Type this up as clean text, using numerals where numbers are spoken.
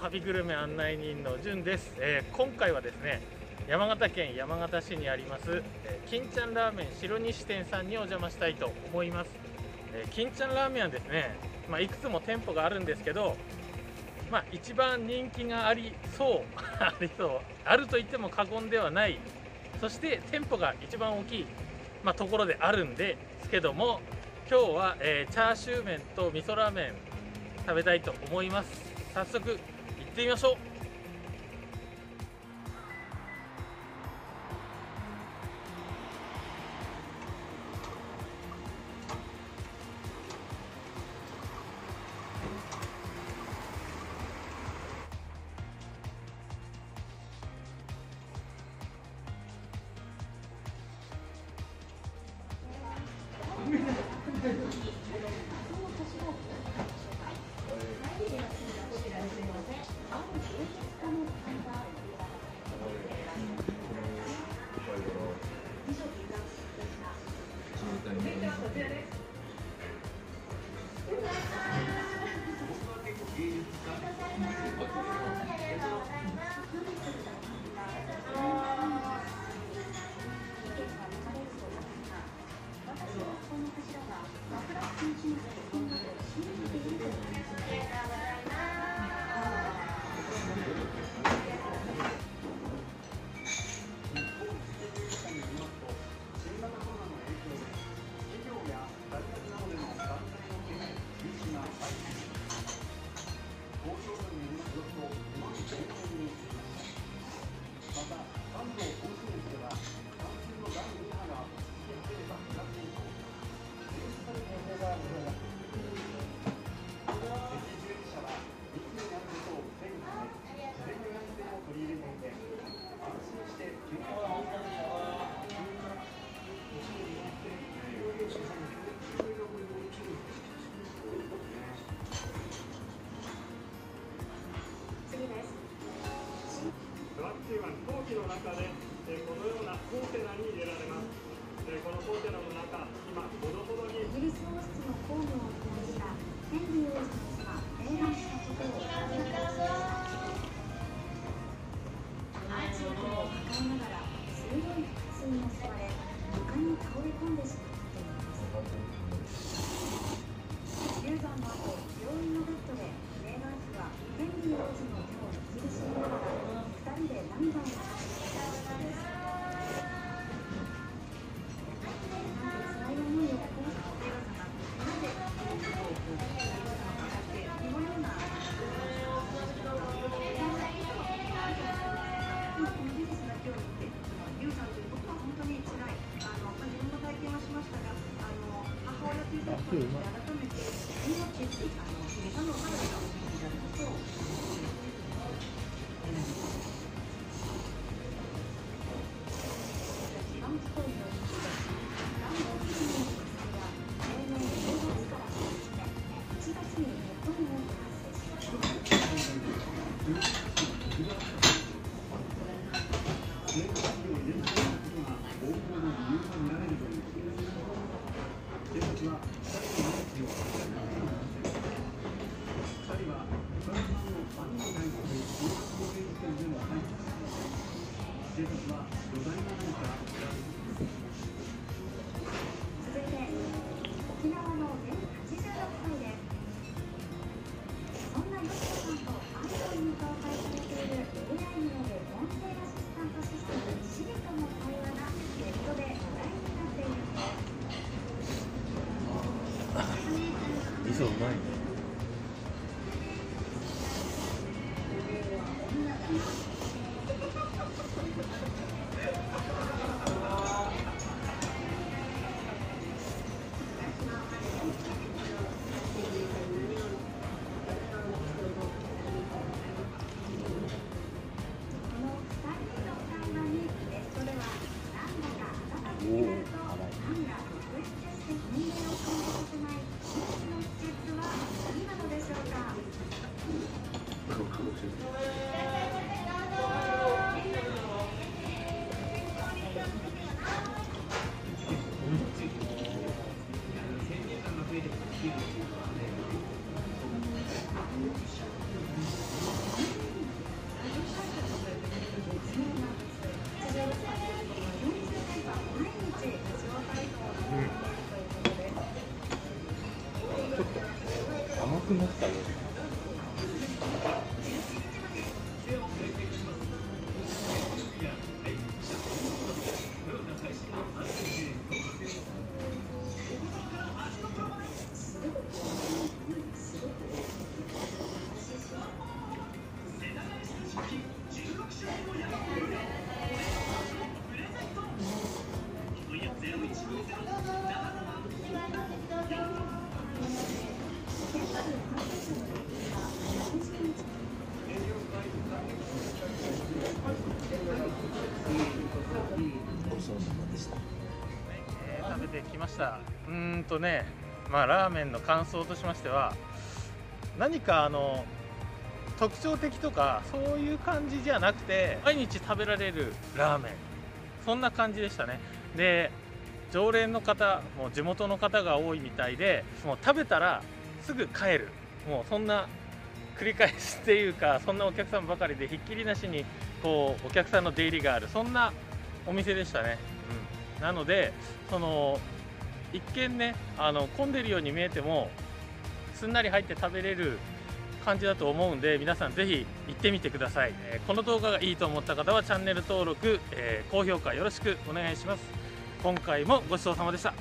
旅グルメ案内人のじゅんです、今回はですね山形県山形市にあります金ちゃんラーメン白西店さんにお邪魔したいと思います。金ちゃんラーメンはですね、いくつも店舗があるんですけど、一番人気がありそうあると言っても過言ではない、そして店舗が一番大きい、ところであるんですけども、今日は、チャーシュー麺と味噌ラーメン食べたいと思います。早速行ってみましょう。くなったね。食べてきました。まあラーメンの感想としましては、何か特徴的とかそういう感じじゃなくて、毎日食べられるラーメン、そんな感じでしたね。で、常連の方、もう地元の方が多いみたいで、もう食べたらすぐ帰る、もうそんな繰り返しっていうか、そんなお客さんばかりで、ひっきりなしにこうお客さんの出入りがある、そんなお店でしたね。なので、その一見ね、混んでるように見えてもすんなり入って食べれる感じだと思うんで、皆さんぜひ行ってみてください。この動画がいいと思った方はチャンネル登録、高評価よろしくお願いします。今回もごちそうさまでした。